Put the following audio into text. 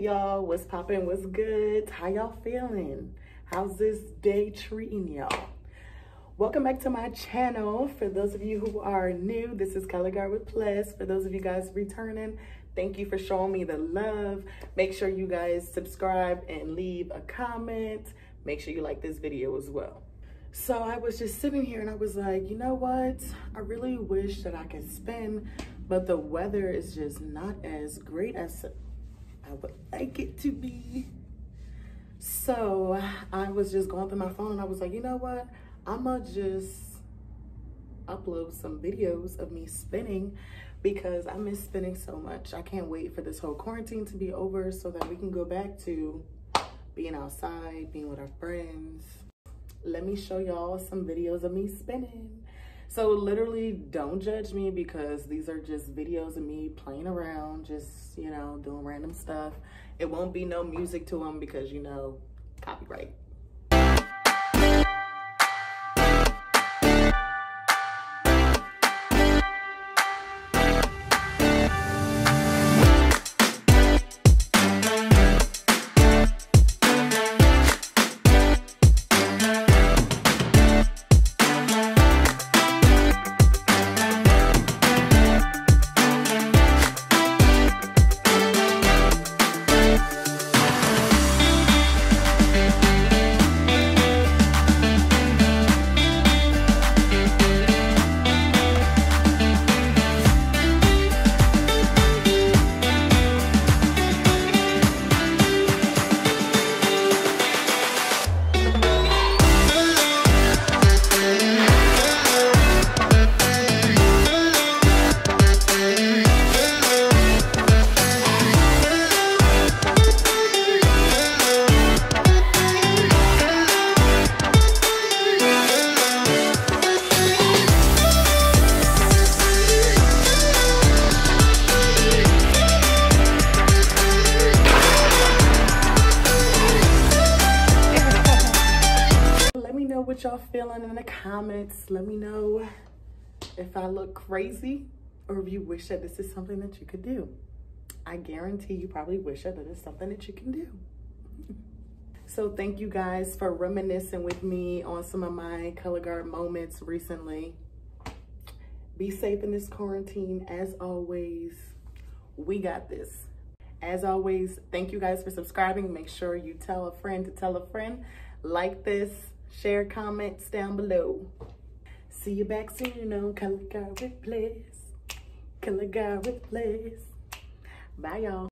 y'all? What's poppin'? What's good? How y'all feeling? How's this day treating y'all? Welcome back to my channel. For those of you who are new, this is Color Guard with Plez. For those of you guys returning, thank you for showing me the love. Make sure you guys subscribe and leave a comment. Make sure you like this video as well. So I was just sitting here and I was like, you know what? I really wish that I could spin, but the weather is just not as great as I would like it to be. So I was just going through my phone and I was like, you know what? I'ma just upload some videos of me spinning because I miss spinning so much. I can't wait for this whole quarantine to be over so that we can go back to being outside, being with our friends. Let me show y'all some videos of me spinning. So literally don't judge me because these are just videos of me playing around, just, you know, doing random stuff. It won't be no music to them because, you know, copyright. What y'all feeling in the comments? Let me know if I look crazy or if you wish that this is something that you could do. I guarantee you probably wish that it's something that you can do. So thank you guys for reminiscing with me on some of my Color Guard moments recently. Be safe in this quarantine as always. We got this. As always, thank you guys for subscribing. Make sure you tell a friend to tell a friend. Like this. Share, comments down below. See you back soon on Color Guard with Plez. Color Guard with Plez. Bye, y'all.